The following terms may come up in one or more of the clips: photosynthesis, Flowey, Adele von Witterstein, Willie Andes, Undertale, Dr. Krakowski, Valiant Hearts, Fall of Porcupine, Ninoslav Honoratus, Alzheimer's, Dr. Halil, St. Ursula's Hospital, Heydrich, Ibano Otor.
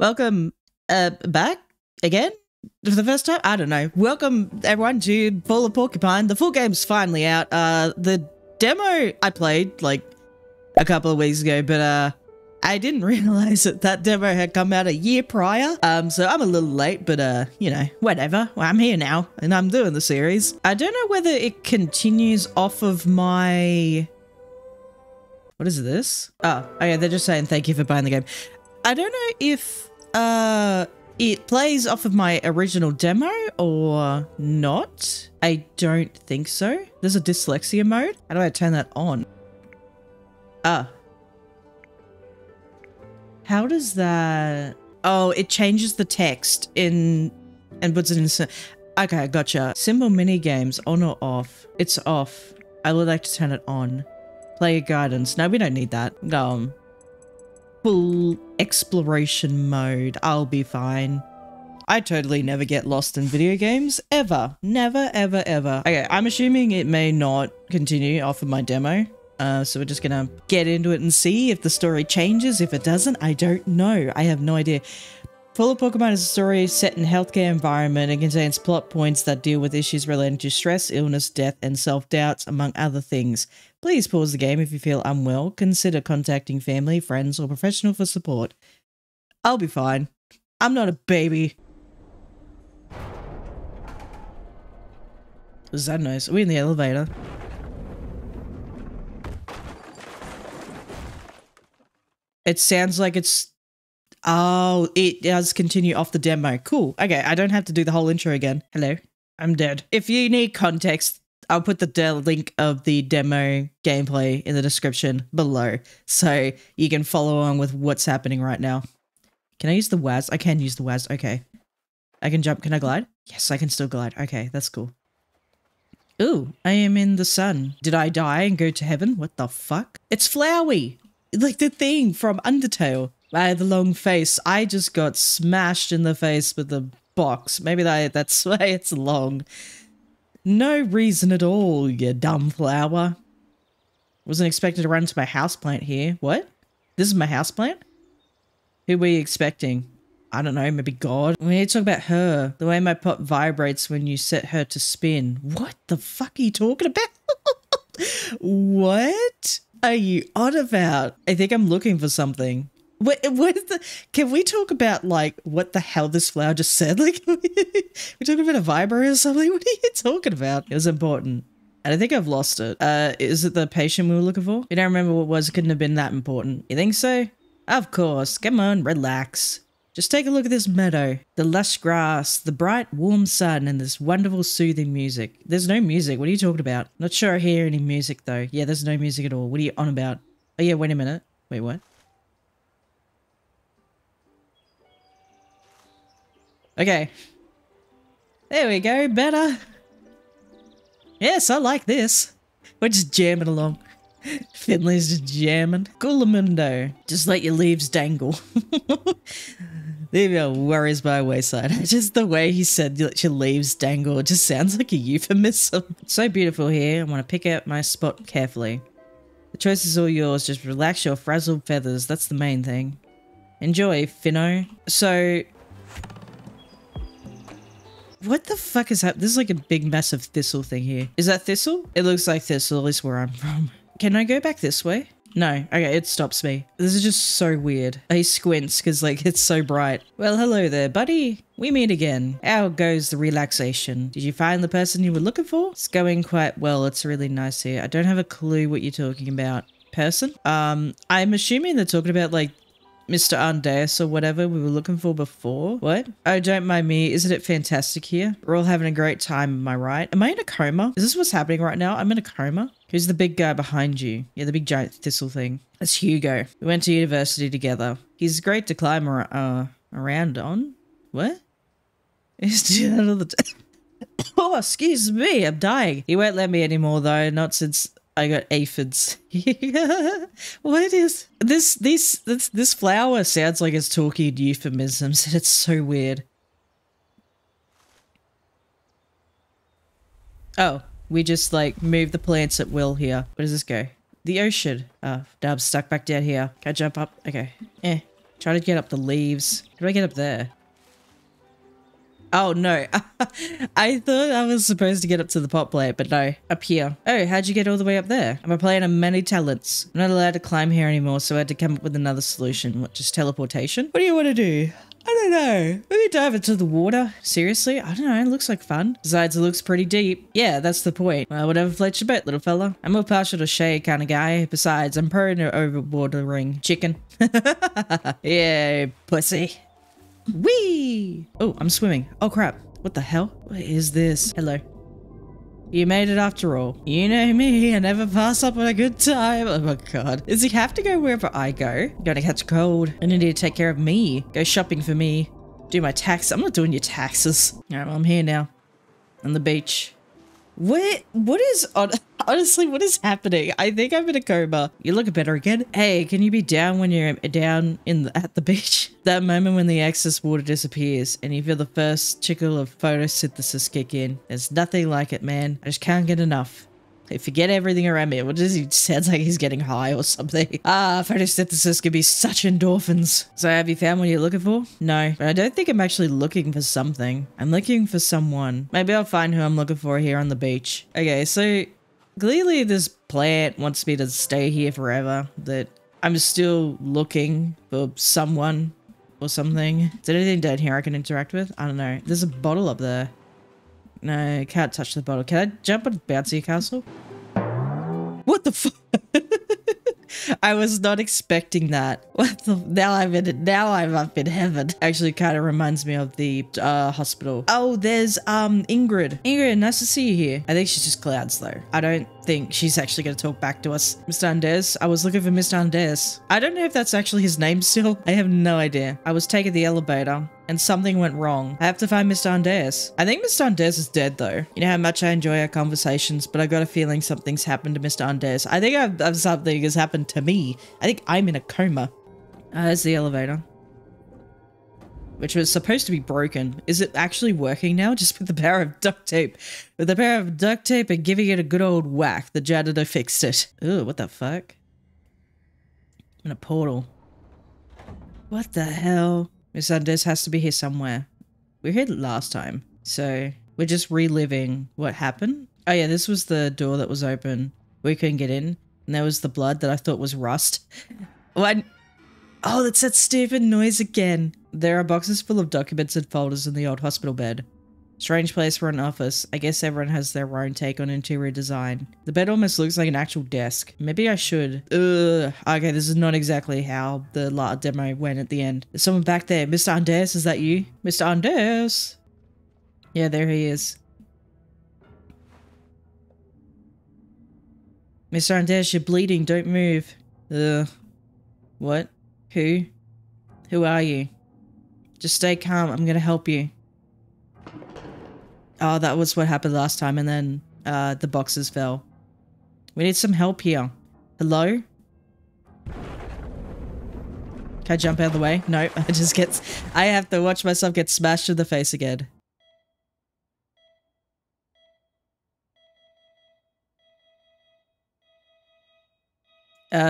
Welcome back again for the first time? I don't know. Welcome everyone to Fall of Porcupine. The full game's finally out. The demo I played like a couple of weeks ago, but I didn't realize that demo had come out a year prior. So I'm a little late, but you know, whatever. Well, I'm here now and I'm doing the series. I don't know whether it continues off of my... What is this? Oh, okay, they're just saying thank you for buying the game. I don't know if it plays off of my original demo or not. I don't think so. There's a dyslexia mode. How do I turn that on? Ah. How does that... Oh, it changes the text in and puts it in... Okay, gotcha. Symbol mini games on or off? It's off. I would like to turn it on. Player guidance. No, we don't need that. Full exploration mode. I'll be fine. I totally never get lost in video games ever. Never, ever, ever. Okay, I'm assuming it may not continue off of my demo. So we're just gonna get into it and see if the story changes. If it doesn't, I don't know. I have no idea. Fall of Porcupine is a story set in a healthcare environment and contains plot points that deal with issues relating to stress, illness, death, and self-doubts, among other things. Please pause the game if you feel unwell. Consider contacting family, friends, or professional for support. I'll be fine. I'm not a baby. What was that noise? Are we in the elevator? It sounds like it's... Oh, it does continue off the demo. Cool. Okay, I don't have to do the whole intro again. Hello. I'm dead. If you need context... I'll put the link of the demo gameplay in the description below so you can follow along with what's happening right now. Can I use the WASD? I can use the WASD. Okay. I can jump. Can I glide? Yes, I can still glide. Okay, that's cool. Ooh, I am in the sun. Did I die and go to heaven? What the fuck? It's Flowey! Like the thing from Undertale. I had the long face. I just got smashed in the face with a box. Maybe that's why it's long. No reason at all, you dumb flower. Wasn't expected to run into my houseplant here. What? This is my houseplant? Who were you expecting? I don't know, maybe God? We need to talk about her. The way my pot vibrates when you set her to spin. What the fuck are you talking about? What are you on about? I think I'm looking for something. What is the, can we talk about, like, what the hell this flower just said? Like, we're talking about a vibro or something? What are you talking about? It was important. And I think I've lost it. Is it the patient we were looking for? You don't remember what it was. It couldn't have been that important. You think so? Of course. Come on, relax. Just take a look at this meadow. The lush grass, the bright, warm sun, and this wonderful, soothing music. There's no music. What are you talking about? Not sure I hear any music, though. Yeah, there's no music at all. What are you on about? Oh, yeah, wait a minute. Wait, what? Okay. There we go, better. Yes, I like this. We're just jamming along. Finley's just jamming. Gulamundo. Just let your leaves dangle. Leave your worries by wayside. Just the way he said let your leaves dangle. It just sounds like a euphemism. It's so beautiful here. I want to pick out my spot carefully. The choice is all yours. Just relax your frazzled feathers. That's the main thing. Enjoy, Finno. So... What the fuck is happening? This is like a big massive thistle thing here. Is that thistle? It looks like thistle, at least where I'm from. Can I go back this way? No. Okay, it stops me. This is just so weird. He squints because like it's so bright. Well, hello there, buddy. We meet again. How goes the relaxation? Did you find the person you were looking for? It's going quite well. It's really nice here. I don't have a clue what you're talking about. Person? I'm assuming they're talking about like Mr. Andeus or whatever we were looking for before. What? Oh, don't mind me. Isn't it fantastic here? We're all having a great time, am I right? Am I in a coma? Is this what's happening right now? I'm in a coma? Who's the big guy behind you? Yeah, the big giant thistle thing. That's Hugo. We went to university together. He's great to climb around on. What? He's doing that all the time. Oh, excuse me. I'm dying. He won't let me anymore though. Not since... I got aphids. What is this? This flower sounds like it's talking euphemisms, and it's so weird. Oh, we just like move the plants at will here. Where does this go? The ocean. Oh, now I'm stuck back down here. Can I jump up? Okay. Trying to get up the leaves. How do I get up there? Oh, no. I thought I was supposed to get up to the pot plant, but no. Up here. Oh, how'd you get all the way up there? I'm a player of many talents. I'm not allowed to climb here anymore, so I had to come up with another solution. What, just teleportation? What do you want to do? I don't know. Maybe dive into the water? Seriously? I don't know. It looks like fun. Besides, it looks pretty deep. Yeah, that's the point. Well, whatever floats your boat, little fella. I'm more partial to shade kind of guy. Besides, I'm prone to overwatering chicken. Yeah, pussy. Whee! Oh, I'm swimming. Oh, crap. What the hell? What is this? Hello. You made it after all. You know me. I never pass up on a good time. Oh, my God. Does he have to go wherever I go? I'm going to catch cold. I need to take care of me. Go shopping for me. Do my taxes. I'm not doing your taxes. All right, well, I'm here now. On the beach. What is on... Honestly, what is happening? I think I'm in a coma. You look better again. Hey, can you be down when you're down at the beach? That moment when the excess water disappears and you feel the first trickle of photosynthesis kick in. There's nothing like it, man. I just can't get enough. I forget everything around me. What does he sounds like he's getting high or something. Ah, photosynthesis can be such endorphins. So have you found what you're looking for? No, but I don't think I'm actually looking for something. I'm looking for someone. Maybe I'll find who I'm looking for here on the beach. Okay, so... clearly, this plant wants me to stay here forever, that I'm still looking for someone or something. Is there anything down here I can interact with? I don't know. There's a bottle up there. No, I can't touch the bottle. Can I jump on Bouncy Castle? What the fuck? I was not expecting that. What the? Now I'm up in heaven. Actually, kind of reminds me of the hospital. Oh, there's Ingrid. Ingrid, nice to see you here. I think she's just clouds though. I don't think she's actually going to talk back to us. Mr. Andes. I was looking for Mr. Andes. I don't know if that's actually his name still. I have no idea. I was taking the elevator and something went wrong. I have to find Mr. Andes. I think Mr. Andes is dead though. You know how much I enjoy our conversations, but I got a feeling something's happened to Mr. Andes. I think something has happened to me. I think I'm in a coma. There's the elevator. Which was supposed to be broken. Is it actually working now? Just with the power of duct tape. With the power of duct tape and giving it a good old whack, the janitor fixed it. Ooh, what the fuck? I'm in a portal. What the hell? Miss Andes has to be here somewhere. We were here last time. So we're just reliving what happened. Oh yeah, this was the door that was open. We couldn't get in. And there was the blood that I thought was rust. What? Oh, that's that stupid noise again. There are boxes full of documents and folders in the old hospital bed. Strange place for an office. I guess everyone has their own take on interior design. The bed almost looks like an actual desk. Maybe I should. Ugh. Okay, this is not exactly how the demo went at the end. There's someone back there. Mr. Andes, is that you? Mr. Andes? Yeah, there he is. Mr. Andes, you're bleeding. Don't move. Ugh. What? Who? Who are you? Just stay calm. I'm gonna help you. Oh, that was what happened last time, and then the boxes fell. We need some help here. Hello? Can I jump out of the way? No, I just get... I have to watch myself get smashed in the face again.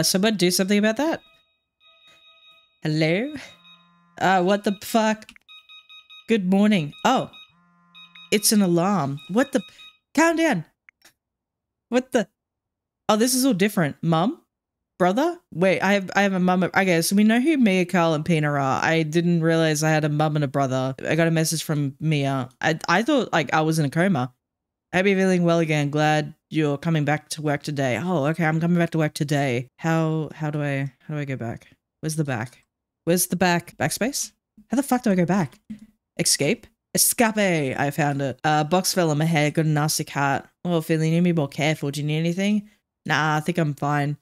Someone do something about that? Hello? What the fuck? Good morning. Oh. It's an alarm. What the? Calm down. What the? Oh, this is all different. Mum? Brother? Wait, I have a mum. Okay, so we know who Mia, Carl, and Pina are. I didn't realize I had a mum and a brother. I got a message from Mia. I thought, like, I was in a coma. I hope you're feeling well again. Glad you're coming back to work today. Oh, okay, I'm coming back to work today. How do I go back? Where's the back? Where's the back? Backspace? How the fuck do I go back? Escape? Escape! I found it. Box fell on my head. Got a nasty cut. Oh, Philly, you need to be more careful. Do you need anything? Nah, I think I'm fine.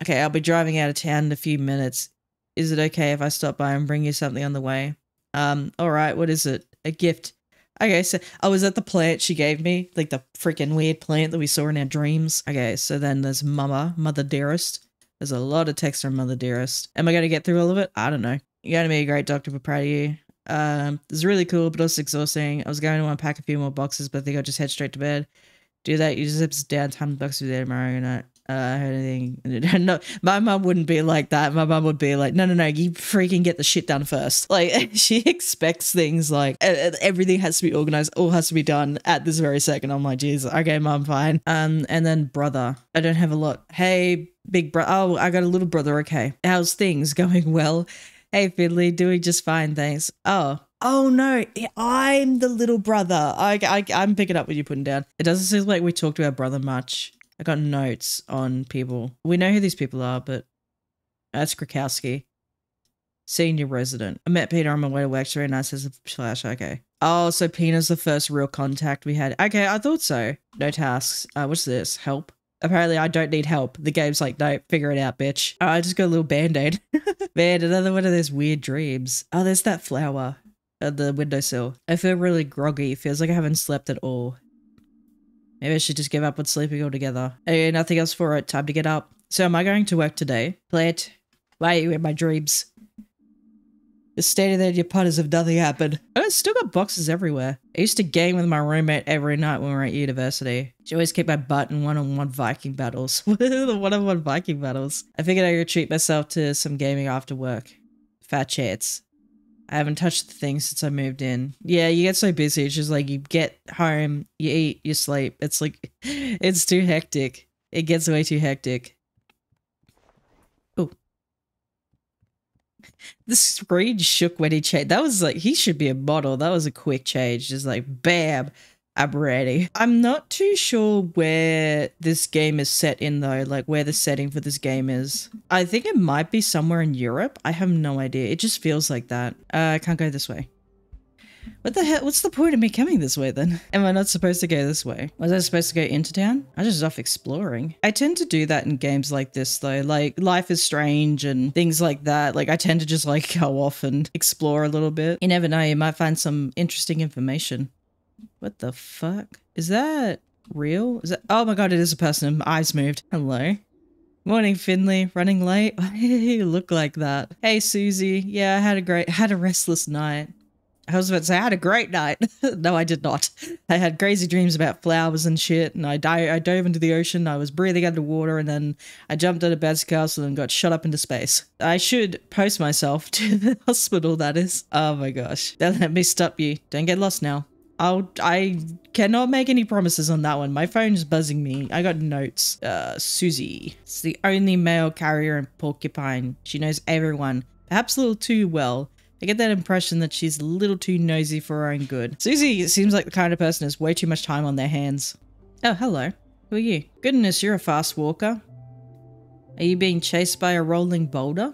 Okay, I'll be driving out of town in a few minutes. Is it okay if I stop by and bring you something on the way? Alright, what is it? A gift. Okay, so I was at the plant she gave me. Like the freaking weird plant that we saw in our dreams. Okay, so then there's Mama, Mother Dearest. There's a lot of text from Mother Dearest. Am I going to get through all of it? I don't know. You're going to be a great doctor, but proud of you. It's really cool, but also exhausting. I was going to unpack a few more boxes, but I think I'll just head straight to bed. Do that. You just zip down, time the boxes there tomorrow night. No, my mum wouldn't be like that. My mum would be like, no, no, no, you freaking get the shit done first. Like, she expects things like everything has to be organized, all has to be done at this very second. I'm like, geez, okay, mum, fine. And then brother, I don't have a lot. Hey, big brother. Oh, I got a little brother. Okay. How's things going? Well, hey, Fiddly, doing just fine, thanks. Oh. Oh no, I'm the little brother. I'm picking up what you're putting down. It doesn't seem like we talked to our brother much. I got notes on people. We know who these people are, but that's Krakowski, senior resident. I met Peter on my way to work. Very nice as a flash. Okay. Oh, so Peter's the first real contact we had. Okay, I thought so. No tasks. What's this? Help. Apparently I don't need help. The game's like, no, figure it out, bitch. Oh, I just got a little band-aid. Man, another one of those weird dreams. Oh, there's that flower. The windowsill. I feel really groggy. Feels like I haven't slept at all. Maybe I should just give up on sleeping altogether. Hey, nothing else for it. Time to get up. So am I going to work today? Plant, why are you in my dreams? Just standing there in your putters if nothing happened. I still got boxes everywhere. I used to game with my roommate every night when we were at university. She always kicked my butt in one-on-one Viking battles. One-on-one Viking battles. I figured I could treat myself to some gaming after work. Fat chance. I haven't touched the thing since I moved in. Yeah, you get so busy. It's just like you get home, you eat, you sleep. It's like, it's too hectic. It gets way too hectic. Oh. The screen shook when he changed. That was like, he should be a model. That was a quick change. Just like, bam, I'm ready. I'm not too sure where this game is set in though, like where the setting for this game is. I think it might be somewhere in Europe. I have no idea. It just feels like that. I can't go this way. What the hell? What's the point of me coming this way then? Am I not supposed to go this way? Was I supposed to go into town? I just was off exploring. I tend to do that in games like this though, like Life is Strange and things like that. Like I tend to just like go off and explore a little bit. You never know, you might find some interesting information. What the fuck? Is that real? Is that? Oh my god, it is a person. My eyes moved. Hello. Morning, Finley. Running late? Why do you look like that? Hey, Susie. Yeah, I had a restless night. I was about to say, I had a great night. No, I did not. I had crazy dreams about flowers and shit, and I dove into the ocean, I was breathing underwater, and then I jumped out of Bats Castle and got shot up into space. I should post myself to the hospital, that is. Oh my gosh. Don't let me stop you. Don't get lost now. I cannot make any promises on that one. My phone's buzzing me. I got notes. Susie. It's the only mail carrier in Porcupine. She knows everyone. Perhaps a little too well. I get that impression that she's a little too nosy for her own good. Susie seems like the kind of person who has way too much time on their hands. Oh, hello. Who are you? Goodness, you're a fast walker. Are you being chased by a rolling boulder?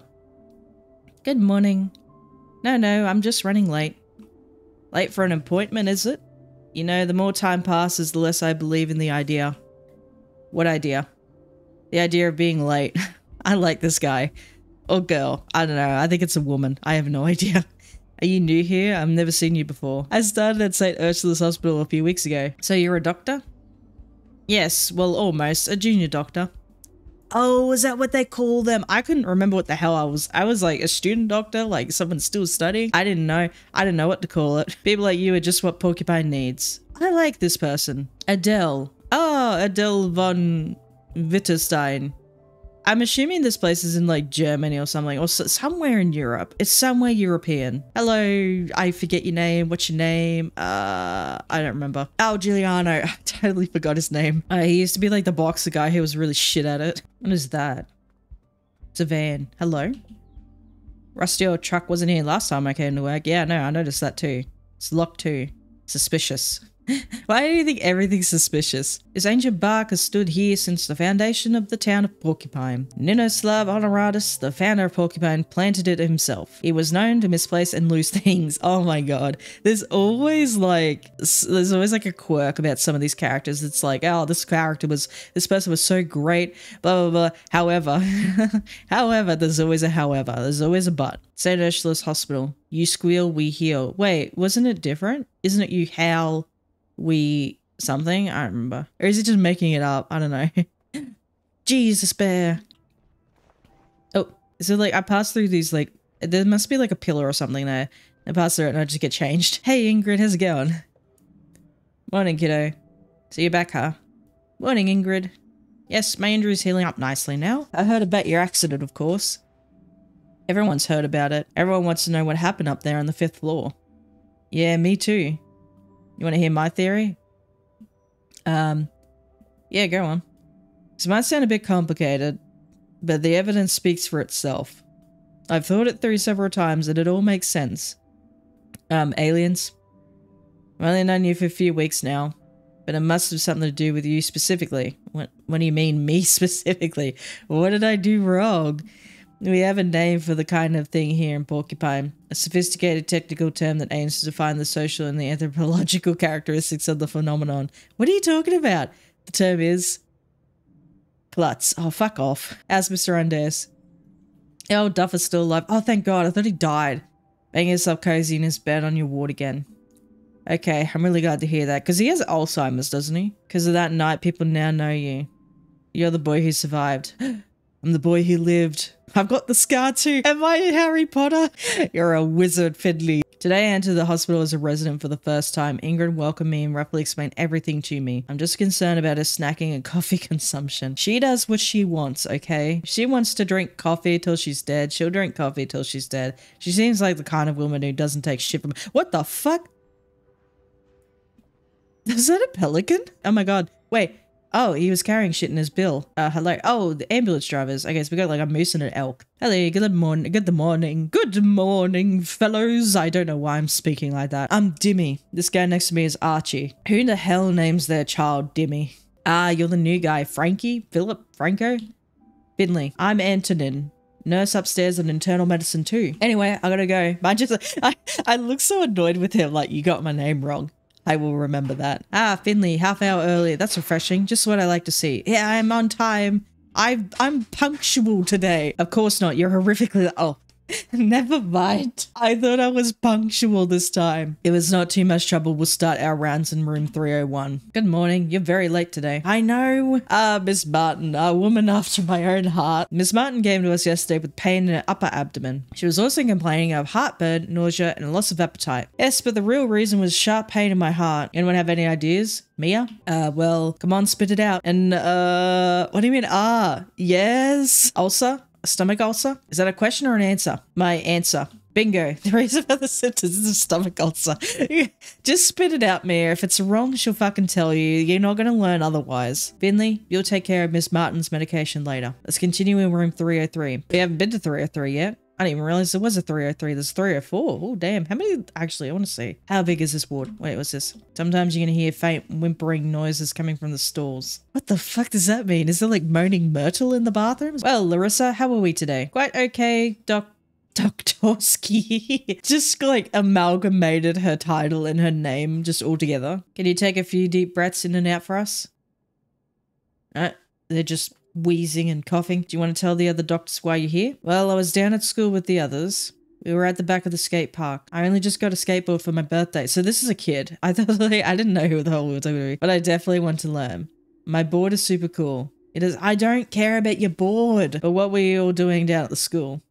Good morning. No, no, I'm just running late. Late for an appointment, is it? You know, the more time passes, the less I believe in the idea. What idea? The idea of being late. I like this guy. Or girl. I don't know. I think it's a woman. I have no idea. Are you new here? I've never seen you before. I started at St. Ursula's Hospital a few weeks ago. So you're a doctor? Yes. Well, almost. A junior doctor. Oh, is that what they call them? I couldn't remember what the hell I was. I was like a student doctor, like someone still studying. I didn't know. I didn't know what to call it. People like you are just what Porcupine needs. I like this person. Adele. Oh, Adele von Witterstein. I'm assuming this place is in like Germany or something, or somewhere in Europe. It's somewhere European. Hello, I forget your name. What's your name? I don't remember. Oh, Giuliano. I totally forgot his name. He used to be like the boxer guy who was really shit at it. What is that? It's a van. Hello? Rusty old truck wasn't here last time I came to work. Yeah, no, I noticed that too. It's locked too. Suspicious. Why do you think everything's suspicious? This ancient bark has stood here since the foundation of the town of Porcupine. Ninoslav Honoratus, the founder of Porcupine, planted it himself. He was known to misplace and lose things. Oh my god. There's always like a quirk about some of these characters. It's like, oh, this person was so great, blah, blah, blah. However, however, there's always a however. There's always a but. St. Ursula's Hospital. You squeal, we heal. Wait, wasn't it different? Isn't it you howl? We something? I don't remember. Or is it just making it up? I don't know. Jesus bear. Oh, so like I pass through these like, there must be like a pillar or something there. I pass through it and I just get changed. Hey Ingrid, how's it going? Morning kiddo. So you're back, huh? Morning Ingrid. Yes, my injury is healing up nicely now. I heard about your accident, of course. Everyone's heard about it. Everyone wants to know what happened up there on the 5th floor. Yeah, me too. You want to hear my theory? Yeah, go on. This might sound a bit complicated, but the evidence speaks for itself. I've thought it through several times and it all makes sense. Aliens. I've only known you for a few weeks now, but it must have something to do with you specifically. What do you mean, me specifically? What did I do wrong? We have a name for the kind of thing here in Porcupine, a sophisticated technical term that aims to define the social and the anthropological characteristics of the phenomenon. What are you talking about? The term is... Klutz. Oh, fuck off. As Mr. Undares. Oh, Duff is still alive. Oh, thank God. I thought he died. Bang yourself cozy in his bed on your ward again. Okay, I'm really glad to hear that, because he has Alzheimer's, doesn't he? Because of that night, people now know you. You're the boy who survived. I'm the boy who lived. I've got the scar too. Am I Harry Potter? You're a wizard, Fiddly. Today I entered the hospital as a resident for the first time. Ingrid welcomed me and roughly explained everything to me. I'm just concerned about her snacking and coffee consumption. She does what she wants, okay? If she wants to drink coffee till she's dead, she'll drink coffee till she's dead. She seems like the kind of woman who doesn't take shit from- What the fuck? Is that a pelican? Oh my God. Wait. Oh, he was carrying shit in his bill. Hello. Oh, the ambulance drivers. I guess we got like a moose and an elk. Hello, good morning. Good morning. Good morning, fellows. I don't know why I'm speaking like that. I'm Dimmy. This guy next to me is Archie. Who the hell names their child Dimmy? Ah, you're the new guy. Frankie? Philip? Franco? Finley. I'm Antonin. Nurse upstairs and internal medicine too. Anyway, I gotta go. I look so annoyed with him, like you got my name wrong. I will remember that. Ah, Finley, half hour early. That's refreshing. Just what I like to see. Yeah, I'm on time. I'm punctual today. Of course not. You're horrifically... Oh, never mind. I thought I was punctual this time. It was not too much trouble. We'll start our rounds in room 301. Good morning. You're very late today. I know. Ah, Miss Martin, a woman after my own heart. Miss Martin came to us yesterday with pain in her upper abdomen. She was also complaining of heartburn, nausea, and loss of appetite. Yes, but the real reason was sharp pain in my heart. Anyone have any ideas? Mia? Well, come on, spit it out. And, what do you mean? Ah, yes. Ulcer? A stomach ulcer? Is that a question or an answer? My answer. Bingo. The reason for the symptoms is a stomach ulcer. Just spit it out, Mia. If it's wrong, she'll fucking tell you. You're not going to learn otherwise. Finley, you'll take care of Miss Martin's medication later. Let's continue in room 303. We haven't been to 303 yet. I didn't even realize there was a 303. There's 304. Oh, damn. How many? Actually, I want to see. How big is this ward? Wait, what's this? Sometimes you're going to hear faint whimpering noises coming from the stalls. What the fuck does that mean? Is there like moaning Myrtle in the bathrooms? Well, Larissa, how are we today? Quite okay, Krakowski. Just like amalgamated her title and her name just all together. Can you take a few deep breaths in and out for us? They're just... wheezing and coughing. Do you want to tell the other doctors why you're here? Well, I was down at school with the others. We were at the back of the skate park. I only just got a skateboard for my birthday. So this is a kid. I didn't know who the hell we were talking to, but I definitely want to learn. My board is super cool. It is. I don't care about your board. But what were you all doing down at the school?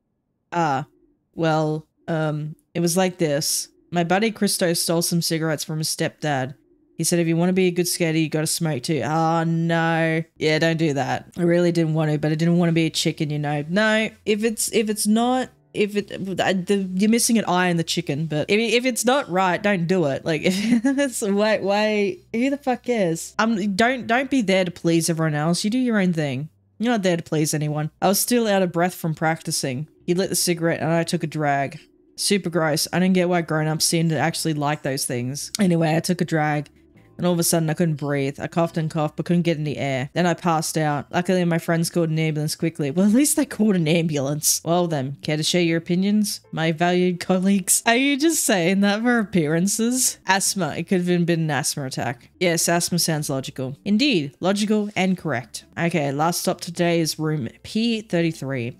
Well, it was like this. My buddy Christo stole some cigarettes from his stepdad. He said, if you want to be a good skater, you got to smoke too. Oh, no. Yeah, don't do that. I really didn't want to, but I didn't want to be a chicken, you know. No, if it's not, you're missing an eye in the chicken, but if it's not right, don't do it. Like, if that's wait, who the fuck cares? Don't be there to please everyone else. You do your own thing. You're not there to please anyone. I was still out of breath from practicing. He lit the cigarette and I took a drag. Super gross. I didn't get why grown-ups seem to actually like those things. Anyway, I took a drag. And all of a sudden I couldn't breathe. I coughed and coughed but couldn't get any air. Then I passed out. Luckily my friends called an ambulance quickly. Well, at least they called an ambulance. Well then, care to share your opinions, my valued colleagues? Are you just saying that for appearances? Asthma. It could have been an asthma attack. Yes, asthma sounds logical. Indeed, logical and correct. Okay, last stop today is room P33.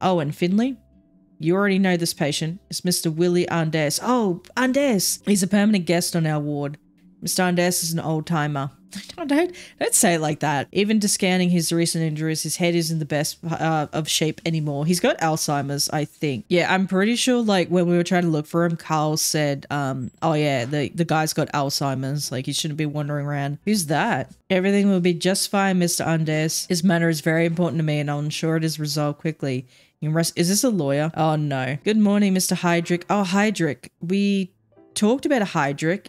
Oh, and Finley? You already know this patient. It's Mr. Willie Andes. Oh, Andes! He's a permanent guest on our ward. Mr. Andes is an old-timer. Don't say it like that. Even discounting his recent injuries, his head isn't the best of shape anymore. He's got Alzheimer's, I think. Yeah, I'm pretty sure, like, when we were trying to look for him, Carl said, oh yeah, the guy's got Alzheimer's. Like, he shouldn't be wandering around. Who's that? Everything will be just fine, Mr. Andes. His manner is very important to me, and I'll ensure it is resolved quickly. You rest. Is this a lawyer? Oh, no. Good morning, Mr. Heydrich. Oh, Heydrich. We talked about Heydrich.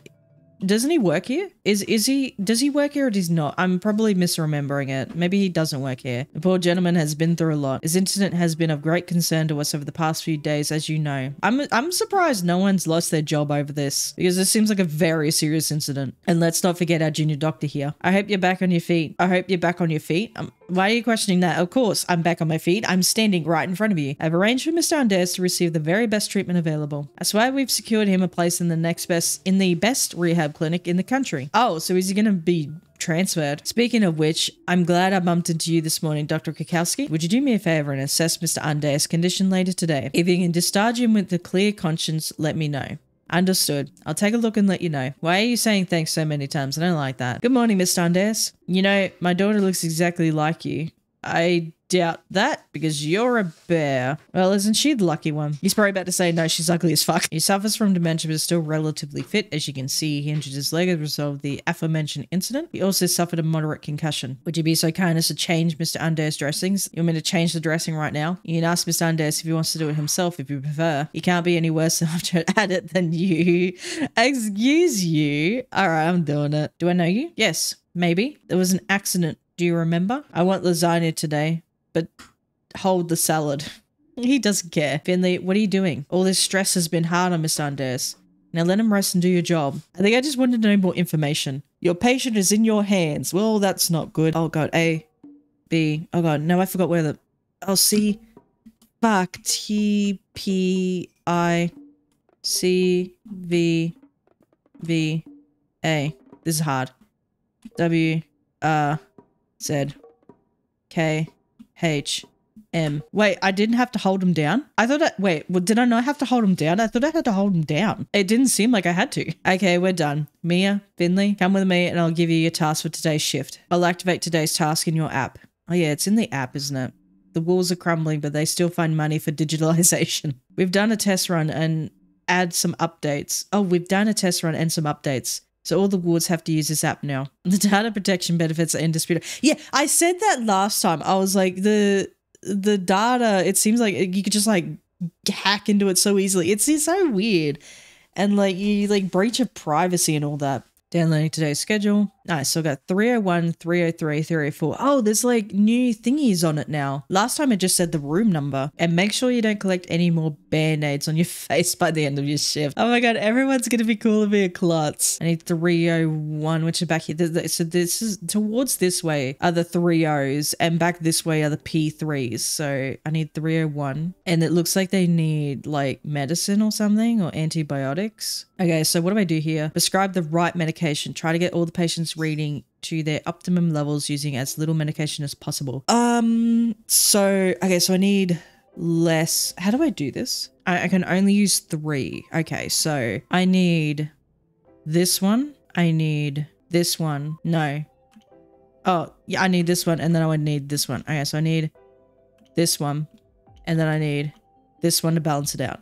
Doesn't he work here? Does he work here or does he not? I'm probably misremembering it. Maybe he doesn't work here. The poor gentleman has been through a lot. His incident has been of great concern to us over the past few days, as you know. I'm surprised no one's lost their job over this, because this seems like a very serious incident. And let's not forget our junior doctor here. I hope you're back on your feet. I hope you're back on your feet. Why are you questioning that? Of course, I'm back on my feet. I'm standing right in front of you. I've arranged for Mr. Andes to receive the very best treatment available. I swear we've secured him a place in the best rehab clinic in the country. Oh, so is he going to be transferred? Speaking of which, I'm glad I bumped into you this morning, Dr. Krakowski. Would you do me a favor and assess Mr. Andes' condition later today? If you can discharge him with a clear conscience, let me know. Understood. I'll take a look and let you know. Why are you saying thanks so many times? I don't like that. Good morning, Mr. Andes. You know, my daughter looks exactly like you. I doubt that, because you're a bear. Well, isn't she the lucky one? He's probably about to say, no, she's ugly as fuck. He suffers from dementia but is still relatively fit. As you can see, he injured his leg as a result of the aforementioned incident. He also suffered a moderate concussion. Would you be so kind as to change Mr. Andes' dressings? You want me to change the dressing right now? You can ask Mr. Andes if he wants to do it himself if you prefer. He can't be any worse at it than you. Excuse you. All right, I'm doing it. Do I know you? Yes, maybe. There was an accident. Do you remember? I want lasagna today, but hold the salad. He doesn't care. Finley, what are you doing? All this stress has been hard on Mr. Andes. Now let him rest and do your job. I think I just wanted to know more information. Your patient is in your hands. Well, that's not good. Oh God, A, B. Oh God, no, I forgot where the... Oh, C. Fuck. T, P, I, C, V, V, A. This is hard. W, R, Z, K, H, M. Wait, I didn't have to hold him down? I thought I- wait, well, did I not have to hold him down? I thought I had to hold him down. It didn't seem like I had to. Okay, we're done. Mia, Finley, come with me and I'll give you your task for today's shift. I'll activate today's task in your app. Oh yeah, it's in the app, isn't it? The walls are crumbling, but they still find money for digitalization. We've done a test run and add some updates. Oh, we've done a test run and some updates. So all the wards have to use this app now. The data protection benefits are indisputable. Yeah, I said that last time. I was like, the data, it seems like you could just like hack into it so easily. It's so weird. And like you like breach of privacy and all that. Downloading today's schedule. Nice. So I got 301, 303, 304. Oh, there's like new thingies on it now. Last time it just said the room number. And make sure you don't collect any more band-aids on your face by the end of your shift. Oh my God, everyone's going to be calling me a klutz. I need 301, which are back here. So this is towards this way are the 30s and back this way are the P3s. So I need 301 and it looks like they need like medicine or something or antibiotics. Okay, so what do I do here? Prescribe the right medication. Try to get all the patients reading to their optimum levels using as little medication as possible. Okay, so I need less. How do I do this? I can only use 3. Okay, so I need this one. I need this one. No. Oh, yeah, I need this one and then I would need this one. Okay, so I need this one and then I need this one to balance it out.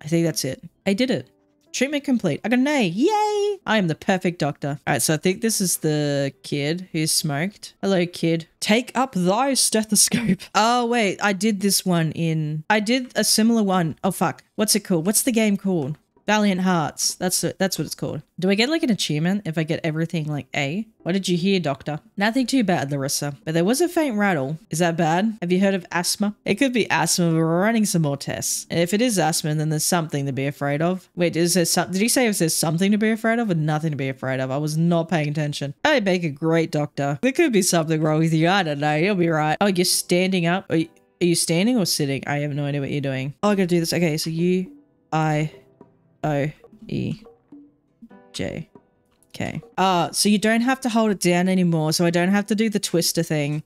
I think that's it. I did it. Treatment complete. I got an A. Yay! I am the perfect doctor. All right, so I think this is the kid who smoked. Hello, kid. Take up thy stethoscope. Oh, wait. I did this one in... I did a similar one. Oh, fuck. What's it called? What's the game called? Valiant Hearts. That's what it's called. Do I get like an achievement if I get everything like A? What did you hear, doctor? Nothing too bad, Larissa. But there was a faint rattle. Is that bad? Have you heard of asthma? It could be asthma. We're running some more tests. And if it is asthma, then there's something to be afraid of. Wait, is there something? Did he say if there's something to be afraid of or nothing to be afraid of? I was not paying attention. I make a great doctor. There could be something wrong with you. I don't know. You'll be right. Oh, you're standing up. Are you standing or sitting? I have no idea what you're doing. Oh, I gotta do this. Okay, so you, I... O-E-J-K. So you don't have to hold it down anymore, so I don't have to do the twister thing.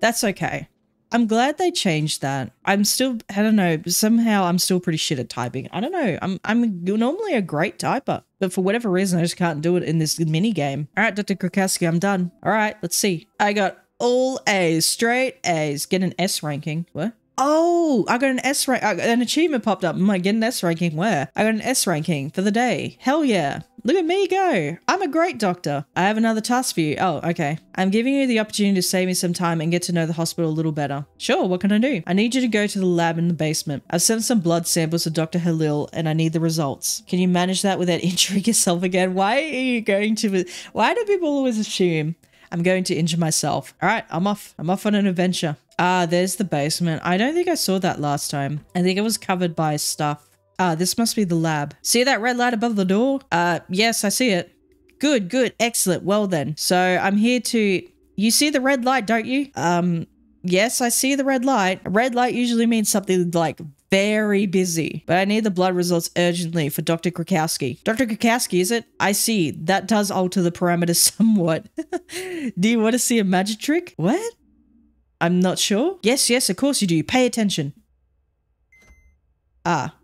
That's okay. I'm glad they changed that. I'm still, I don't know, somehow I'm still pretty shit at typing. I don't know. I'm normally a great typer, but for whatever reason, I just can't do it in this mini game. All right, Dr. Krakowski, I'm done. All right, let's see. I got all A's, straight A's. Get an S ranking. What? Oh, I got an S rank. An achievement popped up. I get an S ranking. Where? I got an S ranking for the day. Hell yeah. Look at me go. I'm a great doctor. I have another task for you. Oh, okay. I'm giving you the opportunity to save me some time and get to know the hospital a little better. Sure, what can I do? I need you to go to the lab in the basement. I've sent some blood samples to Dr. Halil and I need the results. Can you manage that without injuring yourself again? Why are you going to... Why do people always assume I'm going to injure myself? All right, I'm off. I'm off on an adventure. Ah, there's the basement. I don't think I saw that last time. I think it was covered by stuff. Ah, this must be the lab. See that red light above the door? Yes, I see it. Good, good, excellent. Well then. So I'm here to... You see the red light, don't you? Yes, I see the red light. A red light usually means something like very busy, but I need the blood results urgently for Dr. Krakowski. Dr. Krakowski, is it? I see. That does alter the parameters somewhat. Do you want to see a magic trick? What? I'm not sure. Yes, yes, of course you do. Pay attention. Ah.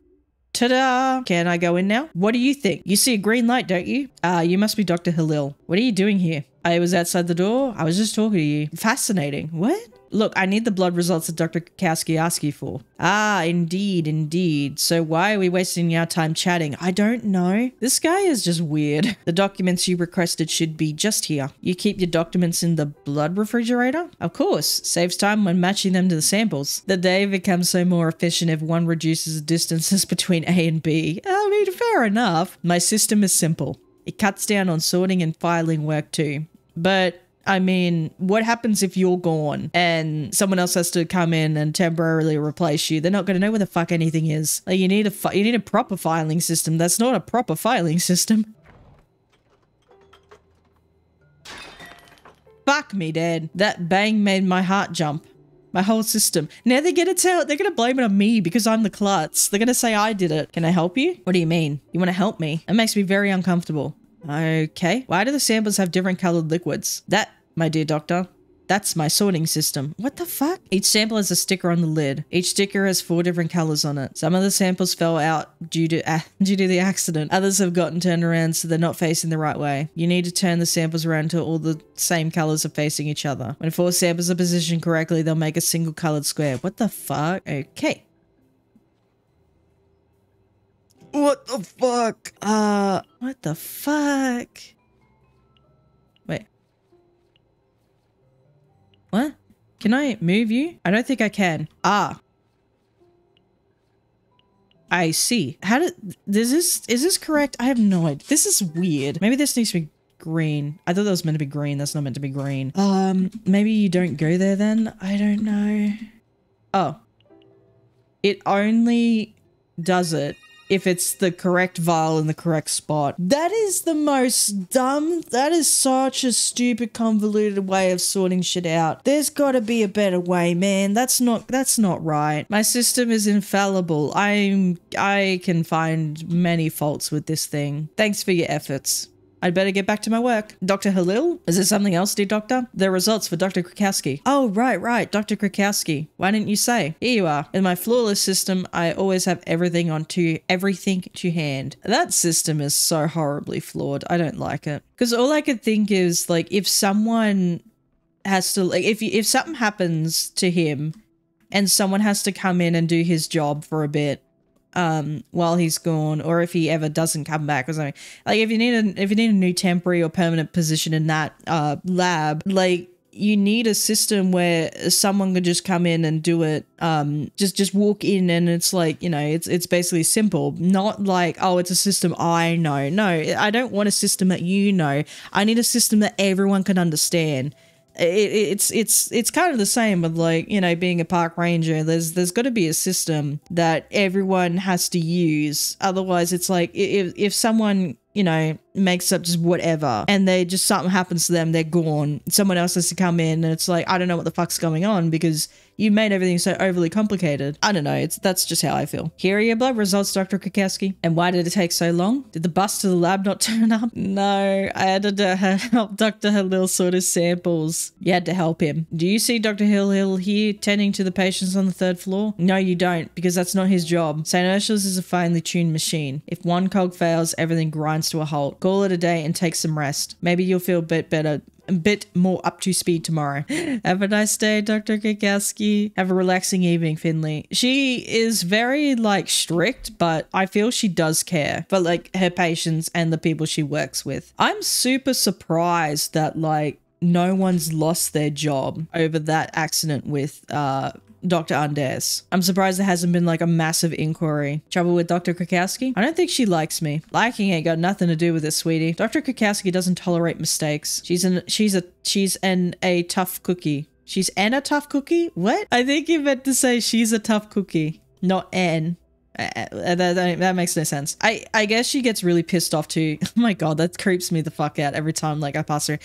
Ta-da! Can I go in now? What do you think? You see a green light, don't you? Ah, you must be Dr. Halil. What are you doing here? I was outside the door. I was just talking to you. Fascinating. What? Look, I need the blood results that Dr. Krakowski asked you for. Ah, indeed, indeed. So why are we wasting our time chatting? I don't know. This guy is just weird. The documents you requested should be just here. You keep your documents in the blood refrigerator? Of course. Saves time when matching them to the samples. The day becomes so more efficient if one reduces the distances between A and B. I mean, fair enough. My system is simple. It cuts down on sorting and filing work too. But... I mean, what happens if you're gone and someone else has to come in and temporarily replace you? They're not going to know where the fuck anything is. Like, you need a proper filing system. That's not a proper filing system. Fuck me, Dad. That bang made my heart jump. My whole system. Now they're gonna tell, they're gonna blame it on me because I'm the klutz. They're gonna say I did it. Can I help you? What do you mean? You want to help me? It makes me very uncomfortable. Okay. Why do the samples have different colored liquids? That, my dear doctor, that's my sorting system. What the fuck? Each sample has a sticker on the lid. Each sticker has 4 different colors on it. Some of the samples fell out due to the accident. Others have gotten turned around so they're not facing the right way. You need to turn the samples around until all the same colors are facing each other. When 4 samples are positioned correctly, they'll make a single colored square. What the fuck? Okay. What the fuck? What the fuck? Wait. What? Can I move you? I don't think I can. Ah. I see. How did... Is this correct? I have no idea. This is weird. Maybe this needs to be green. I thought that was meant to be green. That's not meant to be green. Maybe you don't go there then? I don't know. Oh. It only does it if it's the correct vial in the correct spot. That is the most dumb. That is such a stupid, convoluted way of sorting shit out. There's gotta be a better way, man. That's not right. My system is infallible. I can find many faults with this thing. Thanks for your efforts. I'd better get back to my work. Dr. Halil? Is there something else, dear doctor? The results for Dr. Krakowski. Oh, right. Dr. Krakowski. Why didn't you say? Here you are. In my flawless system, I always have everything to hand. That system is so horribly flawed. I don't like it. Because all I could think is, like, if someone has to, like, if something happens to him and someone has to come in and do his job for a bit, while he's gone, or if he ever doesn't come back or something. Like, if you need a new temporary or permanent position in that lab, like, you need a system where someone could just come in and do it, just walk in, and it's like, you know, it's basically simple. Not like, oh, it's a system I know. No, I don't want a system that you know. I need a system that everyone can understand. It's kind of the same with, like, you know, being a park ranger. There's got to be a system that everyone has to use. Otherwise, it's like if someone, you know, makes up just whatever, and they just, something happens to them, they're gone, someone else has to come in, and it's like, I don't know what the fuck's going on because you made everything so overly complicated. I don't know, that's just how I feel. Here are your blood results, Dr. Krakowski. And why did it take so long? Did the bus to the lab not turn up? No, I had to help Dr. Halil sort his samples. You had to help him. Do you see Dr. Halil here tending to the patients on the third floor? No, you don't, because that's not his job. St. Ursula's is a finely tuned machine. If one cog fails, everything grinds to a halt. Call it a day and take some rest. Maybe you'll feel a bit better, a bit more up to speed tomorrow. Have a nice day, Dr. Krakowski. Have a relaxing evening, Finley. She is very, like, strict, but I feel she does care for, like, her patients and the people she works with. I'm super surprised that, like, no one's lost their job over that accident with, Dr. Andes. I'm surprised there hasn't been like a massive inquiry. Trouble with Dr. Krakowski? I don't think she likes me. Liking ain't got nothing to do with it, sweetie. Dr. Krakowski doesn't tolerate mistakes. She's a tough cookie. She's a tough cookie? What? I think you meant to say she's a tough cookie, not an. That makes no sense. I guess she gets really pissed off too. Oh my god, that creeps me the fuck out every time, like, I pass her.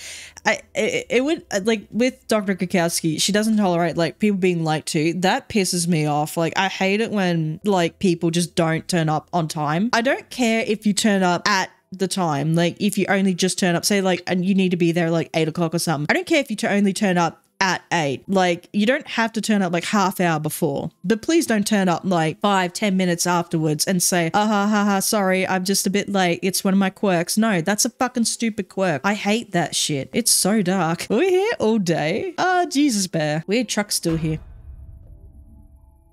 It would, like, with Dr. Krakowski, she doesn't tolerate, like, people being late too. That pisses me off. Like, I hate it when, like, people just don't turn up on time. I don't care if you turn up at the time, like, if you only just turn up, say, like, and you need to be there like 8 o'clock or something. I don't care if you only turn up at 8. Like, you don't have to turn up like half hour before, but please don't turn up like 5-10 minutes afterwards and say, ah, ha, ha, ha, sorry, I'm just a bit late, it's one of my quirks. No, that's a fucking stupid quirk. I hate that shit. It's so dark. We're here all day. Ah, oh, Jesus bear. Weird truck's still here.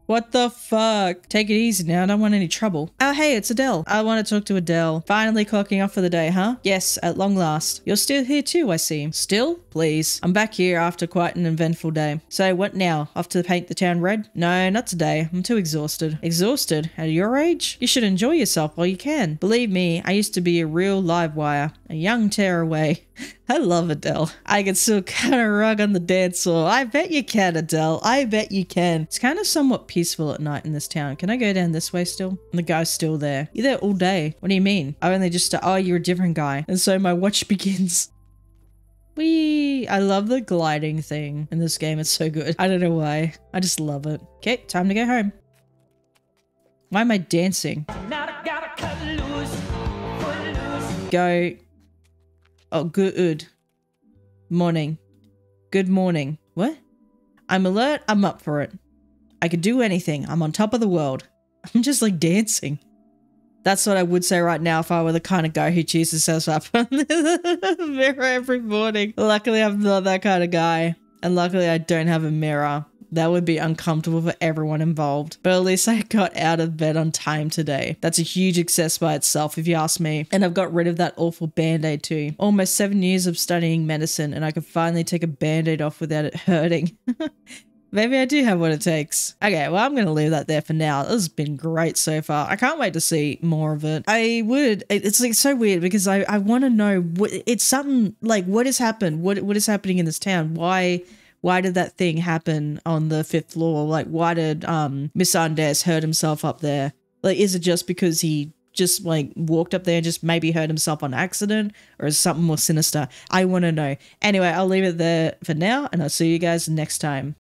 What the fuck? Take it easy now, I don't want any trouble. Oh hey, it's Adele. I want to talk to Adele. Finally clocking off for the day, huh? Yes, at long last. You're still here too, I see. Still? Please. I'm back here after quite an eventful day. So what now? Off to paint the town red? No, not today. I'm too exhausted. Exhausted? At your age? You should enjoy yourself while you can. Believe me, I used to be a real live wire. A young tearaway. I love Adele. I can still kind of rug on the dance floor. I bet you can, Adele. I bet you can. It's kind of somewhat peaceful at night in this town. Can I go down this way still? And the guy's still there. You're there all day. What do you mean? I only just... Oh, you're a different guy. And so my watch begins. Whee! I love the gliding thing in this game. It's so good. I don't know why. I just love it. Okay, time to go home. Why am I dancing? Now I gotta cut loose. Go... Oh, good morning. Good morning. What? I'm alert. I'm up for it. I could do anything. I'm on top of the world. I'm just like dancing. That's what I would say right now if I were the kind of guy who cheers himself up on the mirror every morning. Luckily, I'm not that kind of guy. And luckily, I don't have a mirror. That would be uncomfortable for everyone involved. But at least I got out of bed on time today. That's a huge success by itself, if you ask me. And I've got rid of that awful band-aid too. Almost 7 years of studying medicine, and I could finally take a band-aid off without it hurting. Maybe I do have what it takes. Okay, well, I'm going to leave that there for now. This has been great so far. I can't wait to see more of it. It's like so weird because I want to know what, it's something like what has happened? What is happening in this town? Why did that thing happen on the 5th floor? Like, why did Miss Andes hurt himself up there? Like, is it just because he just, like, walked up there and just maybe hurt himself on accident? Or is something more sinister? I want to know. Anyway, I'll leave it there for now, and I'll see you guys next time.